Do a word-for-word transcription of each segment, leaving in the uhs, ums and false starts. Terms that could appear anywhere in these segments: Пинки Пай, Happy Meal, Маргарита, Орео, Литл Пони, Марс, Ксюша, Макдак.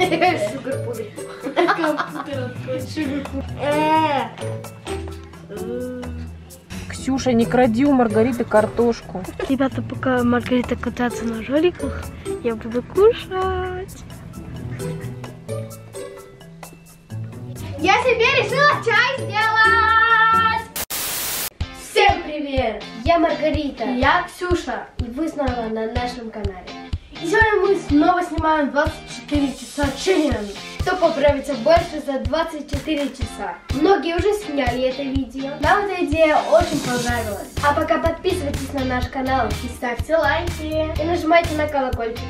Шугар-пудер. Ксюша, не кради у Маргариты картошку. Ребята, пока Маргарита катается на жоликах, я буду кушать. Я себе решила чай сделать! Всем привет! Я Маргарита. И я Ксюша. И вы снова на нашем канале. И сегодня мы снова снимаем двадцать четыре часа челлендж. Кто поправится больше за двадцать четыре часа? Многие уже сняли это видео. Нам эта идея очень понравилась. А пока подписывайтесь на наш канал и ставьте лайки. И нажимайте на колокольчик.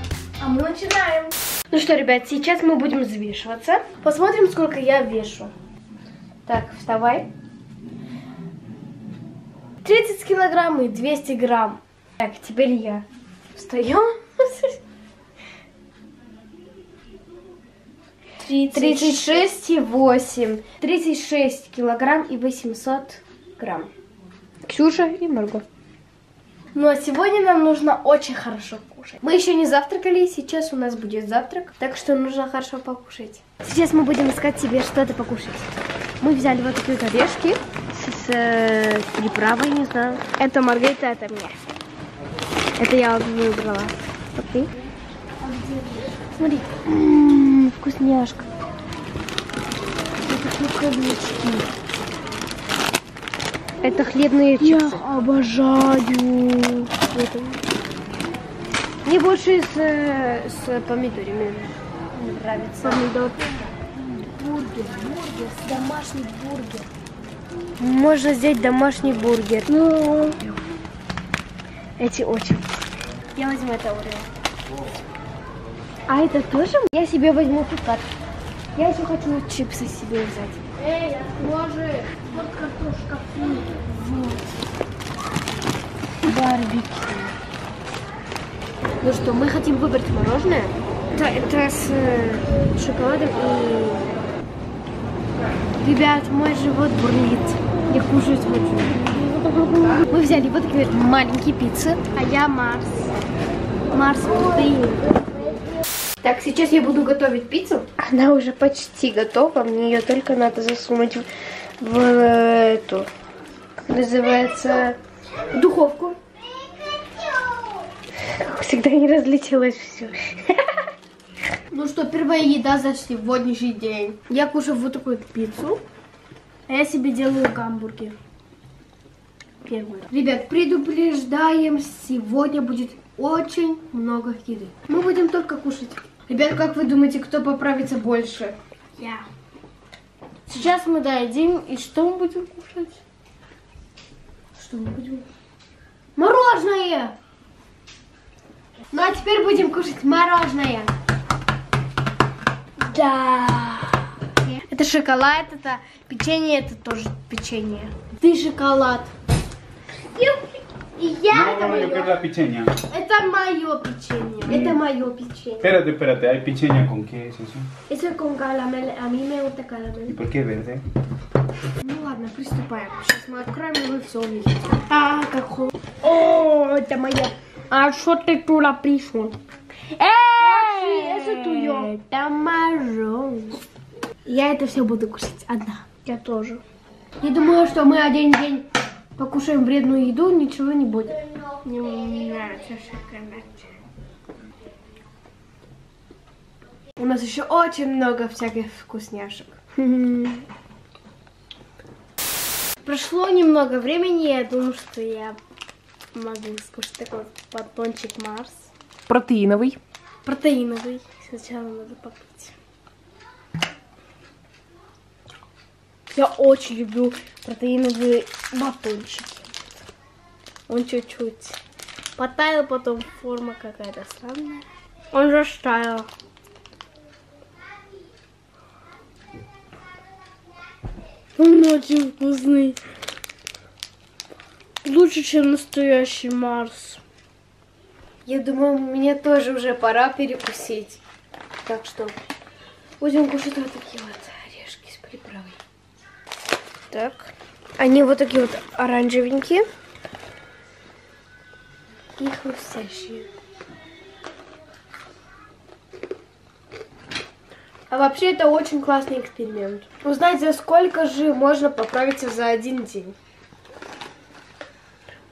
А мы начинаем. Ну что, ребят, сейчас мы будем взвешиваться. Посмотрим, сколько я вешу. Так, вставай. тридцать килограмм и двести грамм. Так, теперь я. Встаем. тридцать шесть и восемь. тридцать шесть килограмм и восемьсот грамм. Ксюша и Марго. Ну а сегодня нам нужно очень хорошо кушать. Мы еще не завтракали, сейчас у нас будет завтрак, так что нужно хорошо покушать. Сейчас мы будем искать себе что-то покушать. Мы взяли вот такие орешки с э, приправой, не знаю. Это Маргарита, это мне. Это я выбрала. Окей. Смотри, м-м, вкусняшка. Это шоколадочки. Это хлебные чипсы. Я обожаю. Мне больше с, с помидорами нравится. Помидор. Бургер, бургер, домашний бургер. Можно взять домашний бургер. Ну, эти очень. Я возьму это Орео. А это тоже? Я себе возьму пикат. Я еще хочу чипсы себе взять. Эй, отложи. Вот картошка фри. Вот. Барбекю. Ну что, мы хотим выбрать мороженое. Это, это с шоколадом и... Ребят, мой живот бурлит. Я кушать хочу. Мы взяли вот такие маленькие пиццы. А я Марс. Марс протеин. Так, сейчас я буду готовить пиццу. Она уже почти готова. Мне ее только надо засунуть в, в эту, как называется, в духовку. Как всегда, не разлетелось все. Ну что, первая еда за сегодняшний день. Я кушаю вот такую пиццу. А я себе делаю гамбургер. Первый. Ребят, предупреждаем, сегодня будет очень много еды. Мы будем только кушать. Ребят, как вы думаете, кто поправится больше? Я. Сейчас мы доедим. И что мы будем кушать? Что мы будем? Мороженое! Ну а теперь будем кушать мороженое. Да. Это шоколад, это печенье, это тоже печенье. Ты шоколад. Я это мое. Это печенье. Это мое печенье. Mm. Это мое печенье. Espérate, espérate. Hay picheña con qué es eso? Eso es con caramel. A mí me gusta caramel. ¿Y por qué verde? Ну ладно, приступаем. Сейчас мы откроем и вы все увидите. А, какой. О, это моя. А что ты туда пришел? Эй, это твое. Это мое. Я это все буду кушать одна. Я тоже. Я думаю, что мы один день покушаем вредную еду, ничего не будет. Не, не нравится шоколад. У нас еще очень много всяких вкусняшек. Прошло немного времени, я думаю, что я могу скушать такой батончик Марс. Протеиновый. Протеиновый. Сначала надо попить. Я очень люблю протеиновые батончики. Он чуть-чуть потаял, потом форма какая-то странная. Он же стаял. Он очень вкусный. Лучше, чем настоящий Марс. Я думаю, мне тоже уже пора перекусить. Так что будем кушать вот такие вот орешки с приправой. Так, они вот такие вот оранжевенькие и хрустящие. А вообще это очень классный эксперимент. Узнать, за сколько же можно поправиться за один день.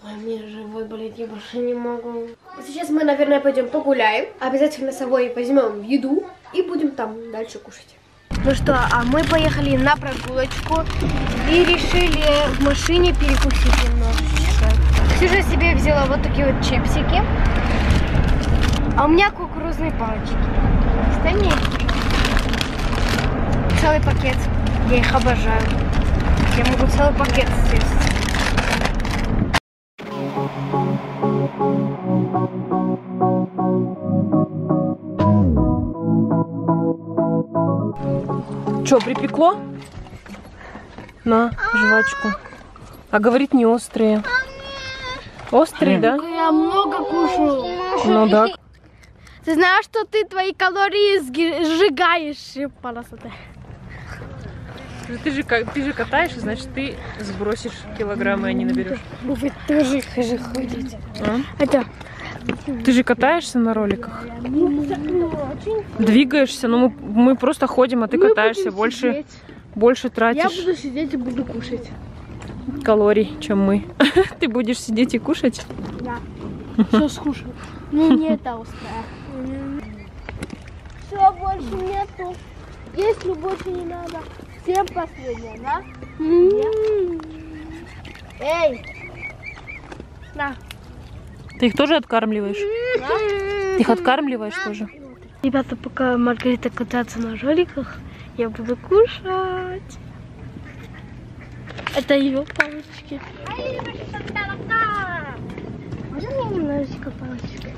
Ой, мне живот болит, я больше не могу. Сейчас мы, наверное, пойдем погуляем. Обязательно с собой возьмем еду и будем там дальше кушать. Ну что, а мы поехали на прогулочку и решили в машине перекусить немножечко. Ксюша себе взяла вот такие вот чипсики. А у меня кукурузные палочки. Остальные. Целый пакет. Я их обожаю. Я могу целый пакет съесть. Что, припекло? На, жвачку. А говорит, не острые. Острые, да? Я много кушаю. Ну да. Ты знаешь, что ты твои калории сжигаешь, паразиты. Ты же, ты же катаешь, значит, ты сбросишь килограммы, а не наберешь. Вы тоже же ходите. А? Это... Ты же катаешься на роликах? Двигаешься, но ну, мы, мы просто ходим, а ты мы катаешься, больше, больше тратишь. Я буду сидеть и буду кушать. Калорий, чем мы. Ты будешь сидеть и кушать? Да. Все скушаю. Мне не толстая. Все, больше нету. Если больше не надо. Всем последняя, да? Эй! На! Ты их тоже откармливаешь? Да. Ты их откармливаешь тоже? Ребята, пока Маргарита катается на роликах, я буду кушать. Это ее палочки. Можно мне немножечко палочки?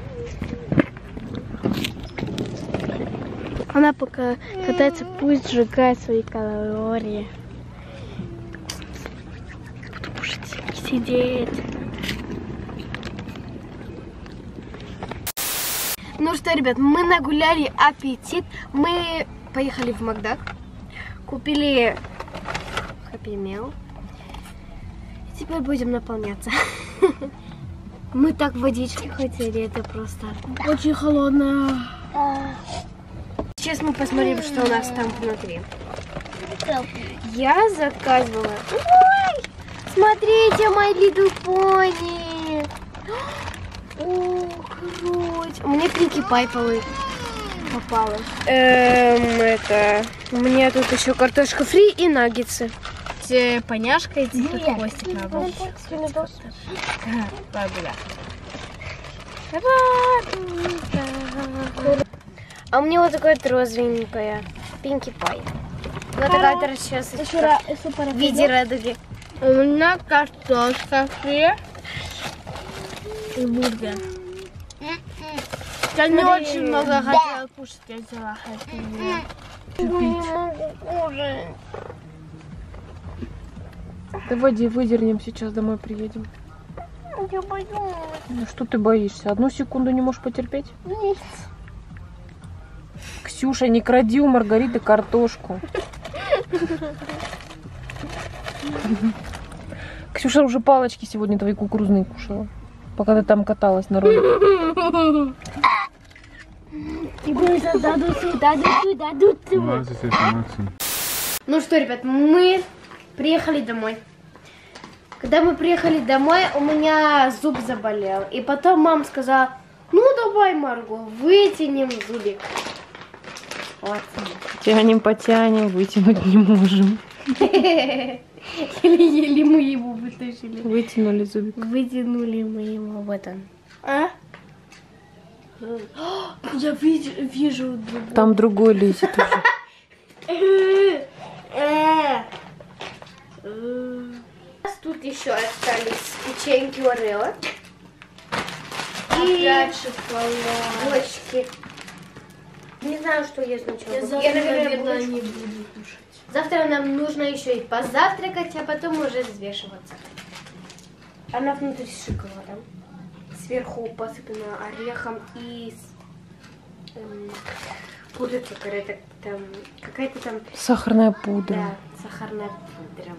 Она пока катается, пусть сжигает свои калории. Буду кушать и сидеть. Ну что, ребят, мы нагуляли аппетит. Мы поехали в Макдак, купили Happy Meal. Теперь будем наполняться. Мы так водички хотели, это просто очень холодно. Сейчас мы посмотрим, что у нас там внутри. Я заказывала. Ой, смотрите, мой Литл Пони. О, круть. Мне Пинки Пай попалась. Эм, это... У меня тут еще картошка фри и наггетсы. Поняшка, иди тут хвостик на волк. А мне вот такая розовенькая. Пинки Пай. Вот такая сейчас в виде радуги. У меня картошка фри. И бургер. Я не очень много хотела кушать, я взяла хотела. Я не могу кушать. Давай выдернем, сейчас домой приедем. Я боюсь. Ну что ты боишься? Одну секунду не можешь потерпеть? Нет. Ксюша, не кради у Маргариты картошку. Ксюша уже палочки сегодня твои кукурузные кушала, пока ты там каталась на роликах. Ну что, ребят, мы приехали домой. Когда мы приехали домой, у меня зуб заболел. И потом мама сказала, ну давай, Марго, вытянем зубик. Вот. Тянем, потянем, вытянуть не можем. Еле-еле мы его вытащили. Вытянули зубик. Вытянули мы его, вот он. А? Я вижу, вижу другой. Там другой лезет уже. У нас тут еще остались печеньки Орео. И бочки. Не знаю, что я сначала. Я, завтра, я наверное, наверное буду не буду кушать. Завтра нам нужно еще и позавтракать, а потом уже взвешиваться. Она внутри с шоколадом. Сверху посыпана орехом и с, эм, пудра какая-то там, какая-то там... Сахарная пудра. Да, сахарная пудра.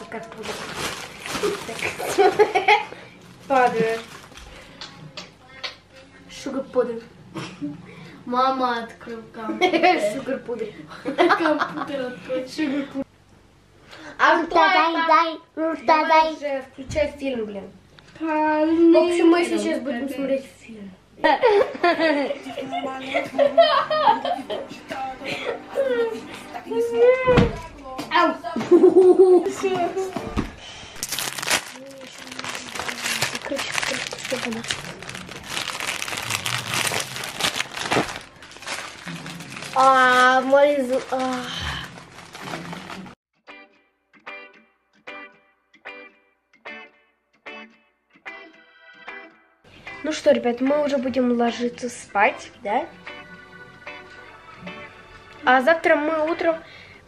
Такая пудра. Падает. Шуга пудра. Мама открыл компьютер. Шугар-пудер. Компьютер открыл. Шугар-пудер. А ну давай, ну давай. Включай фильм, блин. В общем, мы сейчас будем смотреть фильм. А, мой звук. Ну что, ребят, мы уже будем ложиться спать, да? А завтра мы утром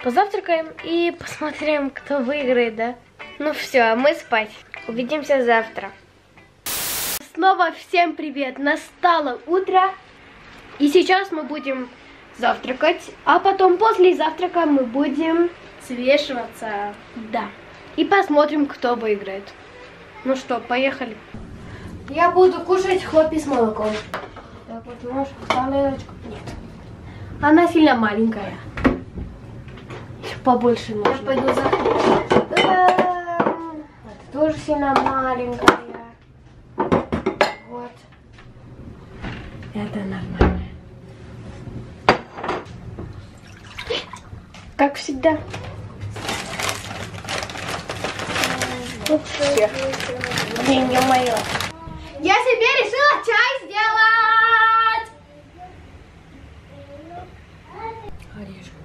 позавтракаем и посмотрим, кто выиграет, да? Ну все, мы спать. Увидимся завтра. Снова всем привет! Настало утро. И сейчас мы будем завтракать. А потом после завтрака мы будем свешиваться. Да. И посмотрим, кто выиграет. Ну что, поехали. Я буду кушать хлопья с молоком. Так вот, можешь тарелочку? Нет. Она сильно маленькая. Побольше нужно. Я пойду за хлебом. Это тоже сильно маленькая. Вот. Это нормально. Как всегда. Блин, не мое. Я себе решила чай сделать! Орешки.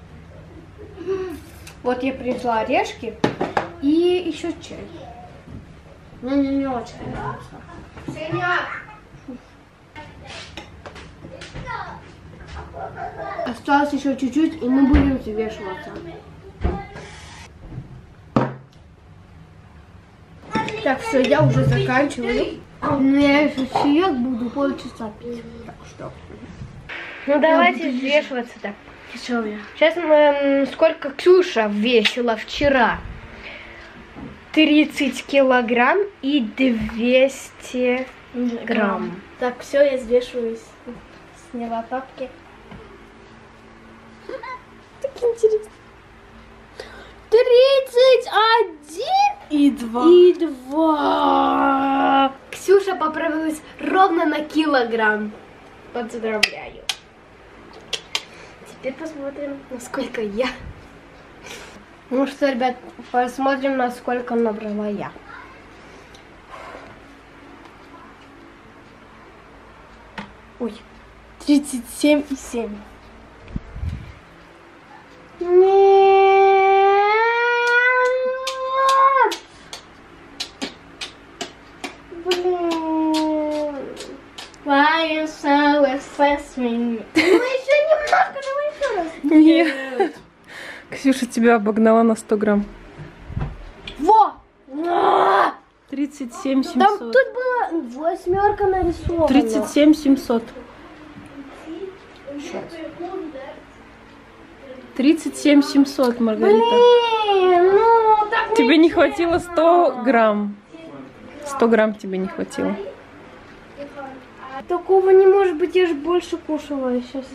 Вот я принесла орешки и еще чай. Мне не, не очень нравится. Синяк! Осталось еще чуть-чуть, и мы будем свешиваться. Так, все, я уже заканчиваю. Ну, я еще сиек буду полчаса пить. Так что. Ну, давайте взвешиваться-то. Сейчас мы... Сколько Ксюша весила вчера? тридцать килограмм и двести грамм. Так, все, я взвешиваюсь. Сняла папки. Так интересно. тридцать один и два. Ксюша поправилась ровно на килограмм. Поздравляю. Теперь посмотрим, насколько я. Ну что, ребят, посмотрим, насколько набрала я. Ой, тридцать семь и семь. Ксюша тебя обогнала на сто грамм. Во! тридцать семь семьсот. Там тут была восьмерка нарисована. тридцать семь семьсот. тридцать семь семьсот, Маргарита. Блин, ну, так тебе не хватило сто грамм. сто грамм тебе не хватило. Такого не может быть, я же больше кушала сейчас.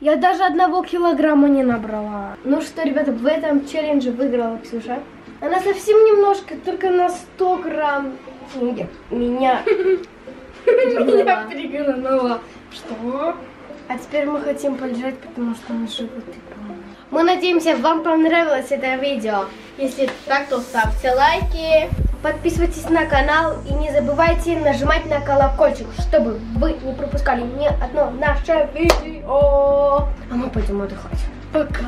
Я даже одного килограмма не набрала. Ну что, ребята, в этом челлендже выиграла Ксюша. Она совсем немножко, только на сто грамм. Нет, меня пригнула. Что? А теперь мы хотим полежать, потому что наши животы. Мы надеемся, вам понравилось это видео. Если так, то ставьте лайки. Подписывайтесь на канал и не забывайте нажимать на колокольчик, чтобы вы не пропускали ни одно наше видео. А мы пойдем отдыхать. Пока.